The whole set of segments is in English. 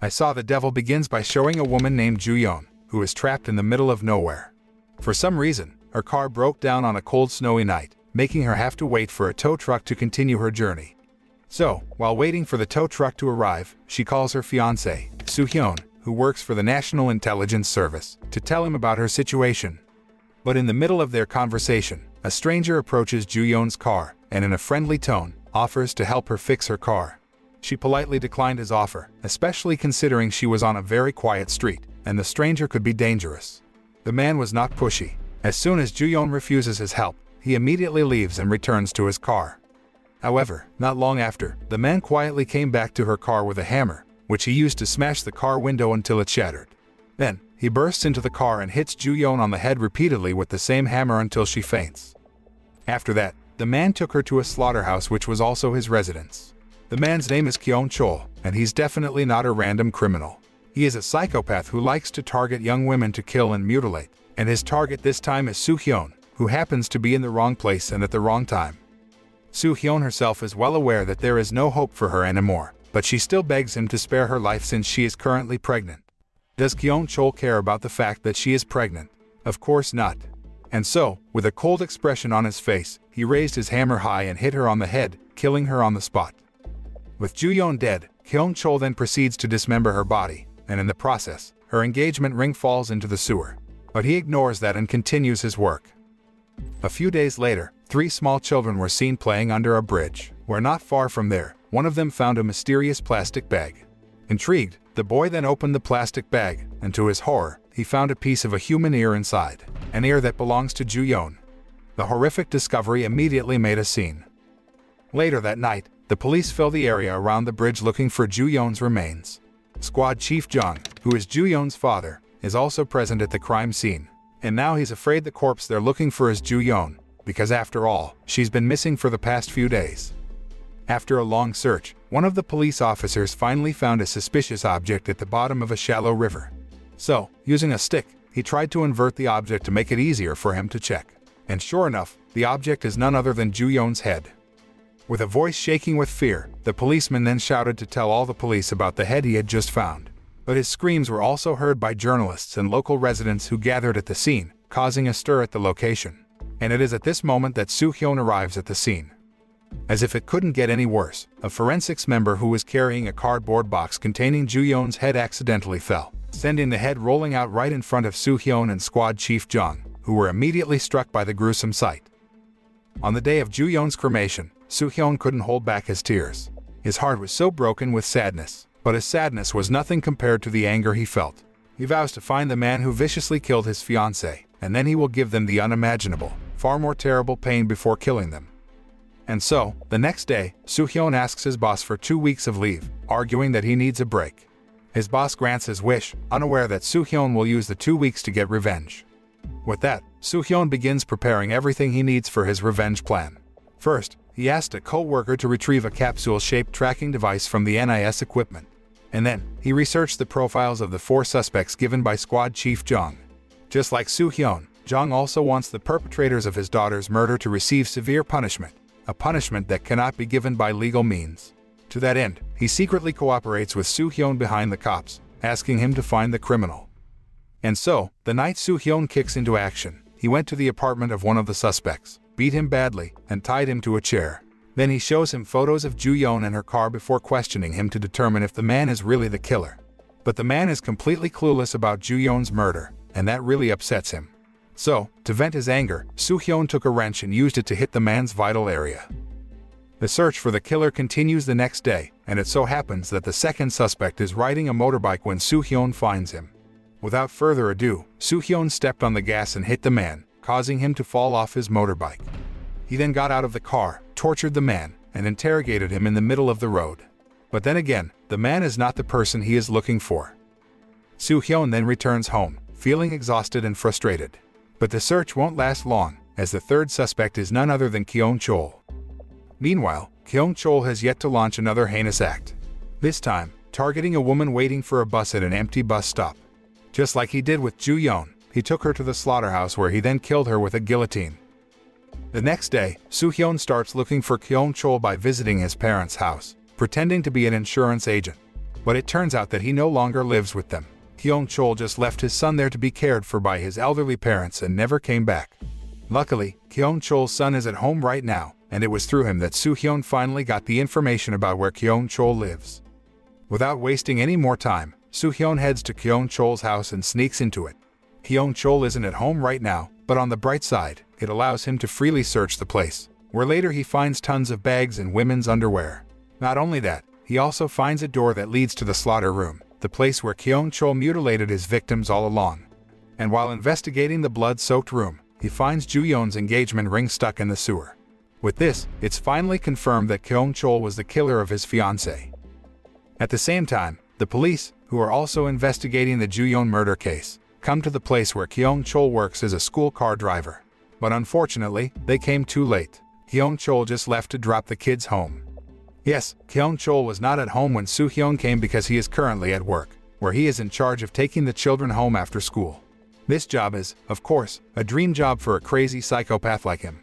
I saw the devil begins by showing a woman named Joo-yeon, who is trapped in the middle of nowhere. For some reason, her car broke down on a cold snowy night, making her have to wait for a tow truck to continue her journey. So, while waiting for the tow truck to arrive, she calls her fiancé, Soo-hyun, who works for the National Intelligence Service, to tell him about her situation. But in the middle of their conversation, a stranger approaches Joo-yeon's car and in a friendly tone, offers to help her fix her car. She politely declined his offer, especially considering she was on a very quiet street and the stranger could be dangerous. The man was not pushy. As soon as Joo-yeon refuses his help, he immediately leaves and returns to his car. However, not long after, the man quietly came back to her car with a hammer, which he used to smash the car window until it shattered. Then, he bursts into the car and hits Joo-yeon on the head repeatedly with the same hammer until she faints. After that, the man took her to a slaughterhouse which was also his residence. The man's name is Kyung-chul, and he's definitely not a random criminal. He is a psychopath who likes to target young women to kill and mutilate, and his target this time is Soo-hyun, who happens to be in the wrong place and at the wrong time. Soo-hyun herself is well aware that there is no hope for her anymore, but she still begs him to spare her life since she is currently pregnant. Does Kyung-chul care about the fact that she is pregnant? Of course not. And so, with a cold expression on his face, he raised his hammer high and hit her on the head, killing her on the spot. With Joo-yeon dead, Kyung-chul then proceeds to dismember her body, and in the process, her engagement ring falls into the sewer. But he ignores that and continues his work. A few days later, 3 small children were seen playing under a bridge, where not far from there, one of them found a mysterious plastic bag. Intrigued, the boy then opened the plastic bag, and to his horror, he found a piece of a human ear inside, an ear that belongs to Joo-yeon. The horrific discovery immediately made a scene. Later that night, the police fill the area around the bridge looking for Joo-yeon's remains. Squad Chief Jang, who is Joo-yeon's father, is also present at the crime scene, and now he's afraid the corpse they're looking for is Joo-yeon, because after all, she's been missing for the past few days. After a long search, one of the police officers finally found a suspicious object at the bottom of a shallow river. So, using a stick, he tried to invert the object to make it easier for him to check. And sure enough, the object is none other than Joo-yeon's head. With a voice shaking with fear, the policeman then shouted to tell all the police about the head he had just found. But his screams were also heard by journalists and local residents who gathered at the scene, causing a stir at the location. And it is at this moment that Soo-hyun arrives at the scene. As if it couldn't get any worse, a forensics member who was carrying a cardboard box containing Joo-yeon's head accidentally fell, sending the head rolling out right in front of Soo-hyun and Squad Chief Jang, who were immediately struck by the gruesome sight. On the day of Joo-yeon's cremation, Soo-hyun couldn't hold back his tears. His heart was so broken with sadness, but his sadness was nothing compared to the anger he felt. He vows to find the man who viciously killed his fiancée, and then he will give them the unimaginable, far more terrible pain before killing them. And so, the next day, Soo-hyun asks his boss for 2 weeks of leave, arguing that he needs a break. His boss grants his wish, unaware that Soo-hyun will use the 2 weeks to get revenge. With that, Soo-hyun begins preparing everything he needs for his revenge plan. First, he asked a co-worker to retrieve a capsule-shaped tracking device from the NIS equipment. And then, he researched the profiles of the 4 suspects given by Squad Chief Jang. Just like Soo-hyun, Jang also wants the perpetrators of his daughter's murder to receive severe punishment, a punishment that cannot be given by legal means. To that end, he secretly cooperates with Soo-hyun behind the cops, asking him to find the criminal. And so, the night Soo-hyun kicks into action, he went to the apartment of one of the suspects, beat him badly, and tied him to a chair. Then he shows him photos of Joo-yeon and her car before questioning him to determine if the man is really the killer. But the man is completely clueless about Joo-yeon's murder, and that really upsets him. So, to vent his anger, Soo-hyun took a wrench and used it to hit the man's vital area. The search for the killer continues the next day, and it so happens that the second suspect is riding a motorbike when Soo-hyun finds him. Without further ado, Soo-hyun stepped on the gas and hit the man, causing him to fall off his motorbike. He then got out of the car, tortured the man, and interrogated him in the middle of the road. But then again, the man is not the person he is looking for. Soo-hyun then returns home, feeling exhausted and frustrated. But the search won't last long, as the third suspect is none other than Kyung-chul. Meanwhile, Kyung-chul has yet to launch another heinous act. This time, targeting a woman waiting for a bus at an empty bus stop. Just like he did with Joo-yeon, he took her to the slaughterhouse where he then killed her with a guillotine. The next day, Soo-hyun starts looking for Kyung-chul by visiting his parents' house, pretending to be an insurance agent. but it turns out that he no longer lives with them. Kyung-chul just left his son there to be cared for by his elderly parents and never came back. Luckily, Kyung-chul's son is at home right now, and it was through him that Soo-hyun finally got the information about where Kyung-chul lives. Without wasting any more time, Soo-hyun heads to Kyung-chul's house and sneaks into it. Kyung-chul isn't at home right now, but on the bright side, it allows him to freely search the place, where later he finds tons of bags and women's underwear. Not only that, he also finds a door that leads to the slaughter room, the place where Kyung-chul mutilated his victims all along. And while investigating the blood-soaked room, he finds Joo-yeon's engagement ring stuck in the sewer. With this, it's finally confirmed that Kyung-chul was the killer of his fiancée. At the same time, the police, who are also investigating the Joo-yeon murder case, come to the place where Kyung-chul works as a school car driver. But unfortunately, they came too late. Kyung-chul just left to drop the kids home. Yes, Kyung-chul was not at home when Soo-hyun came because he is currently at work, where he is in charge of taking the children home after school. This job is, of course, a dream job for a crazy psychopath like him.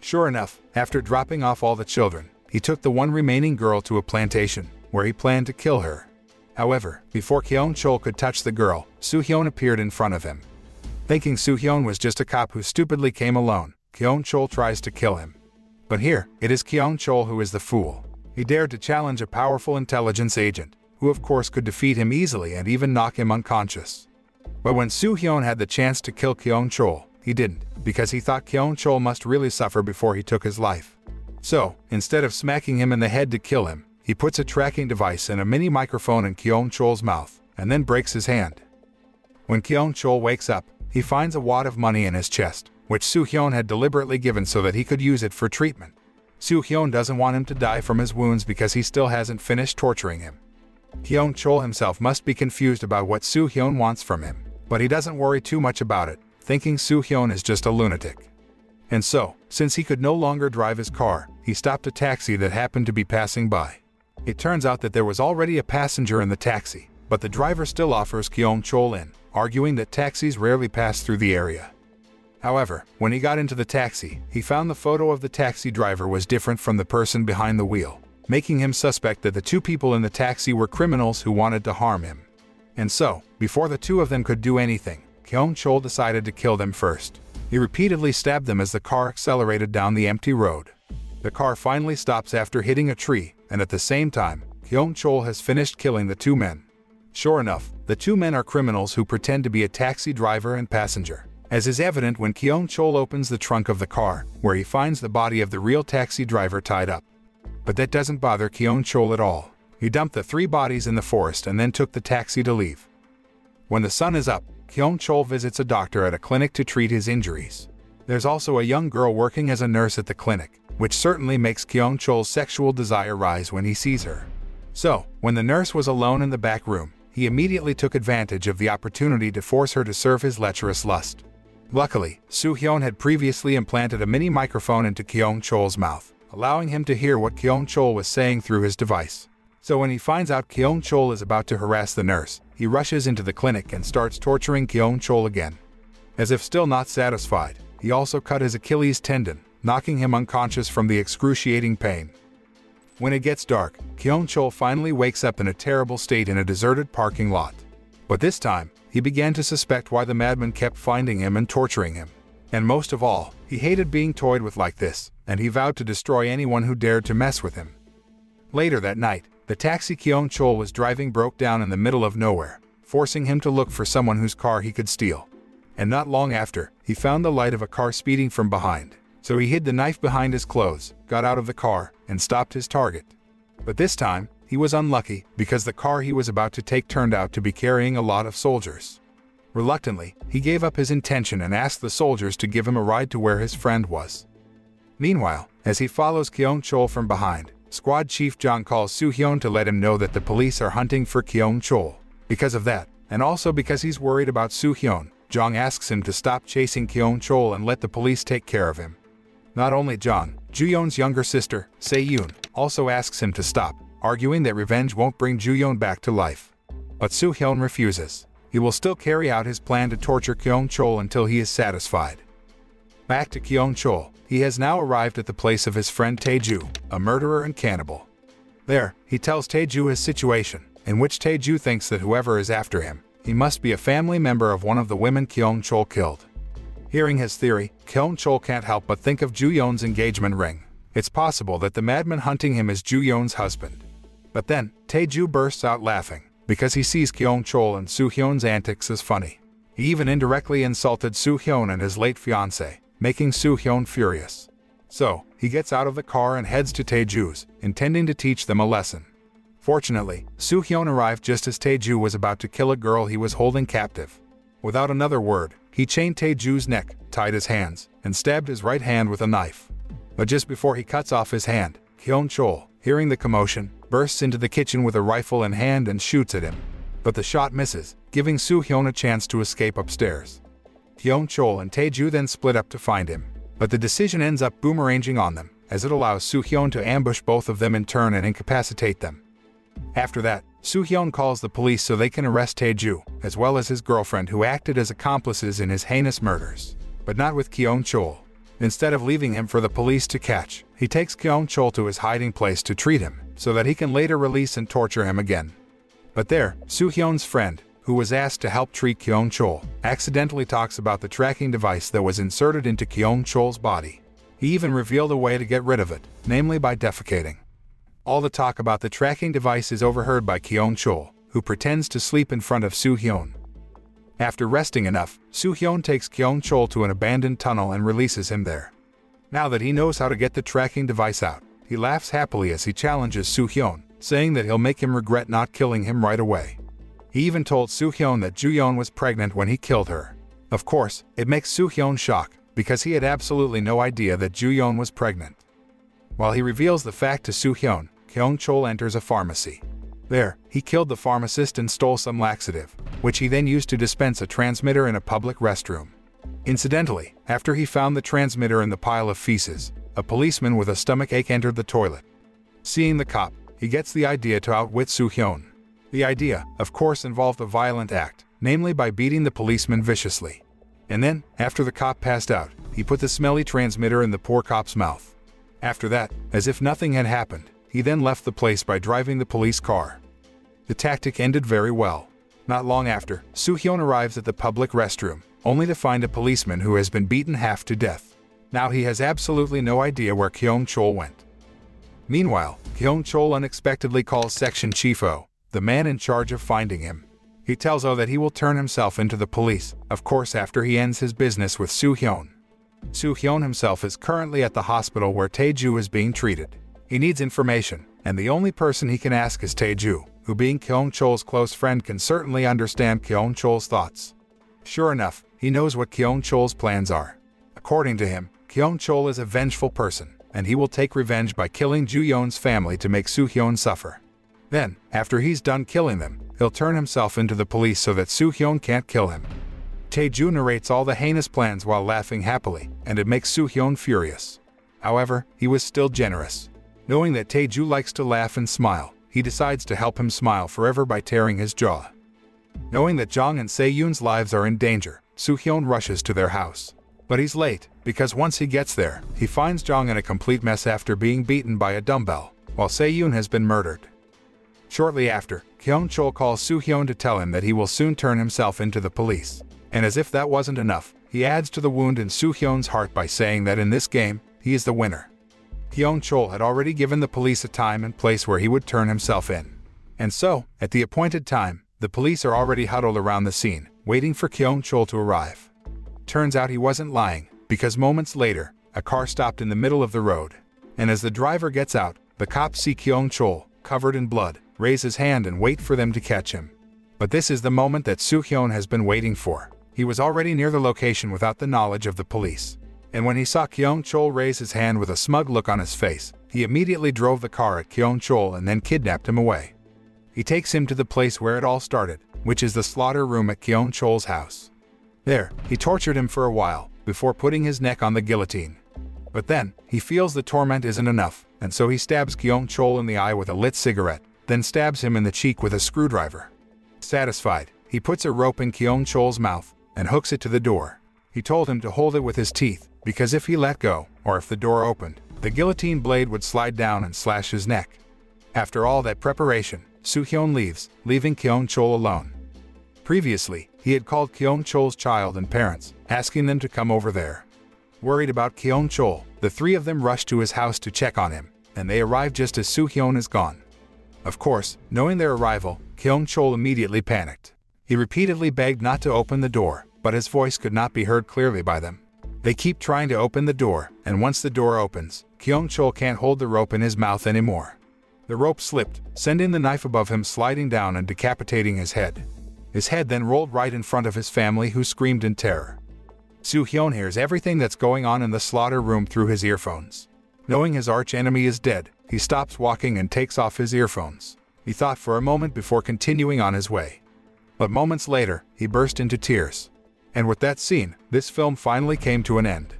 Sure enough, after dropping off all the children, he took the one remaining girl to a plantation, where he planned to kill her. However, before Kyung-chul could touch the girl, Soo-hyun appeared in front of him. Thinking Soo-hyun was just a cop who stupidly came alone, Kyung-chul tries to kill him. But here, it is Kyung-chul who is the fool. He dared to challenge a powerful intelligence agent, who of course could defeat him easily and even knock him unconscious. But when Soo-hyun had the chance to kill Kyung-chul, he didn't, because he thought Kyung-chul must really suffer before he took his life. So, instead of smacking him in the head to kill him, he puts a tracking device and a mini microphone in Kyung-chul's mouth, and then breaks his hand. When Kyung-chul wakes up, he finds a wad of money in his chest, which Soo-hyun had deliberately given so that he could use it for treatment. Soo-hyun doesn't want him to die from his wounds because he still hasn't finished torturing him. Kyung-chul himself must be confused about what Soo-hyun wants from him, but he doesn't worry too much about it, thinking Soo-hyun is just a lunatic. And so, since he could no longer drive his car, he stopped a taxi that happened to be passing by. It turns out that there was already a passenger in the taxi, but the driver still offers Kyung-chul in, arguing that taxis rarely pass through the area. However, when he got into the taxi, he found the photo of the taxi driver was different from the person behind the wheel, making him suspect that the two people in the taxi were criminals who wanted to harm him. And so, before the two of them could do anything, Kyung-chul decided to kill them first. He repeatedly stabbed them as the car accelerated down the empty road. The car finally stops after hitting a tree, and at the same time, Kyung-chul has finished killing the two men. Sure enough, the two men are criminals who pretend to be a taxi driver and passenger, as is evident when Kyung-chul opens the trunk of the car, where he finds the body of the real taxi driver tied up. But that doesn't bother Kyung-chul at all. He dumped the three bodies in the forest and then took the taxi to leave. When the sun is up, Kyung-chul visits a doctor at a clinic to treat his injuries. There's also a young girl working as a nurse at the clinic, which certainly makes Kyung-chul's sexual desire rise when he sees her. So, when the nurse was alone in the back room, he immediately took advantage of the opportunity to force her to serve his lecherous lust. Luckily, Soo-hyun had previously implanted a mini microphone into Kyung-chul's mouth, allowing him to hear what Kyung-chul was saying through his device. So when he finds out Kyung-chul is about to harass the nurse, he rushes into the clinic and starts torturing Kyung-chul again. As if still not satisfied, he also cut his Achilles tendon, knocking him unconscious from the excruciating pain. When it gets dark, Kyung-chul finally wakes up in a terrible state in a deserted parking lot. But this time, he began to suspect why the madman kept finding him and torturing him. And most of all, he hated being toyed with like this, and he vowed to destroy anyone who dared to mess with him. Later that night, the taxi Kyung-chul was driving broke down in the middle of nowhere, forcing him to look for someone whose car he could steal. And not long after, he found the light of a car speeding from behind. So he hid the knife behind his clothes, got out of the car, and stopped his target. But this time, he was unlucky, because the car he was about to take turned out to be carrying a lot of soldiers. Reluctantly, he gave up his intention and asked the soldiers to give him a ride to where his friend was. Meanwhile, as he follows Kyung-chul from behind, Squad Chief Jang calls Soo-hyun to let him know that the police are hunting for Kyung-chul. Because of that, and also because he's worried about Soo-hyun, Jang asks him to stop chasing Kyung-chul and let the police take care of him. Not only Jang, Joo-yeon's younger sister, Se-yoon, also asks him to stop, arguing that revenge won't bring Joo-yeon back to life. But Soo-hyun refuses. He will still carry out his plan to torture Kyung-chul until he is satisfied. Back to Kyung-chul, he has now arrived at the place of his friend Tae-joo, a murderer and cannibal. There, he tells Tae-joo his situation, in which Tae-joo thinks that whoever is after him, he must be a family member of one of the women Kyung-chul killed. Hearing his theory, Kyung-chul can't help but think of Joo-yeon's engagement ring. It's possible that the madman hunting him is Joo-yeon's husband. But then, Tae-joo bursts out laughing, because he sees Kyung-chul and Soo-hyun's antics as funny. He even indirectly insulted Soo-hyun and his late fiancée, making Soo-hyun furious. So, he gets out of the car and heads to Tae-joo's, intending to teach them a lesson. Fortunately, Soo-hyun arrived just as Tae-joo was about to kill a girl he was holding captive. Without another word, he chained Tae-joo's neck, tied his hands, and stabbed his right hand with a knife. But just before he cuts off his hand, Kyung-chul, hearing the commotion, bursts into the kitchen with a rifle in hand and shoots at him. But the shot misses, giving Soo-hyun a chance to escape upstairs. Kyung-chul and Tae-joo then split up to find him, but the decision ends up boomeranging on them, as it allows Soo-hyun to ambush both of them in turn and incapacitate them. After that, Soo-hyun calls the police so they can arrest Tae-joo, as well as his girlfriend who acted as accomplices in his heinous murders. But not with Kyung-chul. Instead of leaving him for the police to catch, he takes Kyung-chul to his hiding place to treat him, so that he can later release and torture him again. But there, Soo-hyun's friend, who was asked to help treat Kyung-chul, accidentally talks about the tracking device that was inserted into Kyung-chul's body. He even revealed a way to get rid of it, namely by defecating. All the talk about the tracking device is overheard by Kyung-chul, who pretends to sleep in front of Soo-hyun. After resting enough, Soo-hyun takes Kyung-chul to an abandoned tunnel and releases him there. Now that he knows how to get the tracking device out, he laughs happily as he challenges Soo-hyun, saying that he'll make him regret not killing him right away. He even told Soo-hyun that Joo-yeon was pregnant when he killed her. Of course, it makes Soo-hyun shocked, because he had absolutely no idea that Joo-yeon was pregnant. While he reveals the fact to Soo-hyun, Kyung-chul enters a pharmacy. There, he killed the pharmacist and stole some laxative, which he then used to dispense a transmitter in a public restroom. Incidentally, after he found the transmitter in the pile of feces, a policeman with a stomach ache entered the toilet. Seeing the cop, he gets the idea to outwit Soo-hyun. The idea, of course, involved a violent act, namely by beating the policeman viciously. And then, after the cop passed out, he put the smelly transmitter in the poor cop's mouth. After that, as if nothing had happened, he then left the place by driving the police car. The tactic ended very well. Not long after, Soo-hyun arrives at the public restroom, only to find a policeman who has been beaten half to death. Now he has absolutely no idea where Kyung-chul went. Meanwhile, Kyung-chul unexpectedly calls Section Chief Oh, the man in charge of finding him. He tells Oh that he will turn himself into the police, of course after he ends his business with Soo-hyun. Soo-hyun himself is currently at the hospital where Tae-joo is being treated. He needs information, and the only person he can ask is Tae-joo, who being Kyung-chul's close friend can certainly understand Kyung-chul's thoughts. Sure enough, he knows what Kyung-chul's plans are. According to him, Kyung-chul is a vengeful person, and he will take revenge by killing Joo-yeon's family to make Soo-hyun suffer. Then, after he's done killing them, he'll turn himself into the police so that Soo-hyun can't kill him. Tae-joo narrates all the heinous plans while laughing happily, and it makes Soo-hyun furious. However, he was still generous. Knowing that Tae-joo likes to laugh and smile, he decides to help him smile forever by tearing his jaw. Knowing that Jang and Se-yoon's lives are in danger, Soo-hyun rushes to their house. But he's late, because once he gets there, he finds Jang in a complete mess after being beaten by a dumbbell, while Se-yoon has been murdered. Shortly after, Kyung-chul calls Soo-hyun to tell him that he will soon turn himself into the police. And as if that wasn't enough, he adds to the wound in Soo-hyun's heart by saying that in this game, he is the winner. Kyung-chul had already given the police a time and place where he would turn himself in. And so, at the appointed time, the police are already huddled around the scene, waiting for Kyung-chul to arrive. Turns out he wasn't lying, because moments later, a car stopped in the middle of the road. And as the driver gets out, the cops see Kyung-chul, covered in blood, raise his hand and wait for them to catch him. But this is the moment that Soo-hyun has been waiting for. He was already near the location without the knowledge of the police. And when he saw Kyung-chul raise his hand with a smug look on his face, he immediately drove the car at Kyung-chul and then kidnapped him away. He takes him to the place where it all started, which is the slaughter room at Kyung-chul's house. There, he tortured him for a while, before putting his neck on the guillotine. But then, he feels the torment isn't enough, and so he stabs Kyung-chul in the eye with a lit cigarette, then stabs him in the cheek with a screwdriver. Satisfied, he puts a rope in Kyung-chul's mouth and hooks it to the door. He told him to hold it with his teeth, because if he let go, or if the door opened, the guillotine blade would slide down and slash his neck. After all that preparation, Soo-hyun leaves, leaving Kyung-chul alone. Previously, he had called Kyung-chul's child and parents, asking them to come over there. Worried about Kyung-chul, the three of them rush to his house to check on him, and they arrive just as Soo-hyun is gone. Of course, knowing their arrival, Kyung-chul immediately panicked. He repeatedly begged not to open the door, but his voice could not be heard clearly by them. They keep trying to open the door, and once the door opens, Kyung-chul can't hold the rope in his mouth anymore. The rope slipped, sending the knife above him sliding down and decapitating his head. His head then rolled right in front of his family, who screamed in terror. Soo-hyun hears everything that's going on in the slaughter room through his earphones. Knowing his archenemy is dead, he stops walking and takes off his earphones. He thought for a moment before continuing on his way. But moments later, he burst into tears. And with that scene, this film finally came to an end.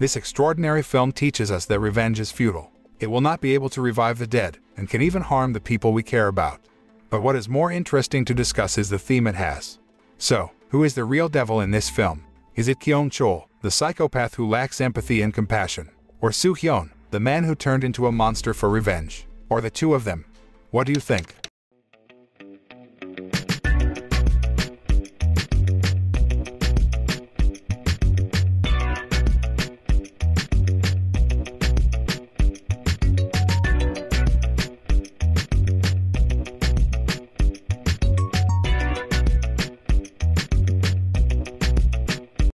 This extraordinary film teaches us that revenge is futile. It will not be able to revive the dead, and can even harm the people we care about. But what is more interesting to discuss is the theme it has. So, who is the real devil in this film? Is it Kyung-chul, the psychopath who lacks empathy and compassion? Or Soo-hyun, the man who turned into a monster for revenge? Or the two of them? What do you think?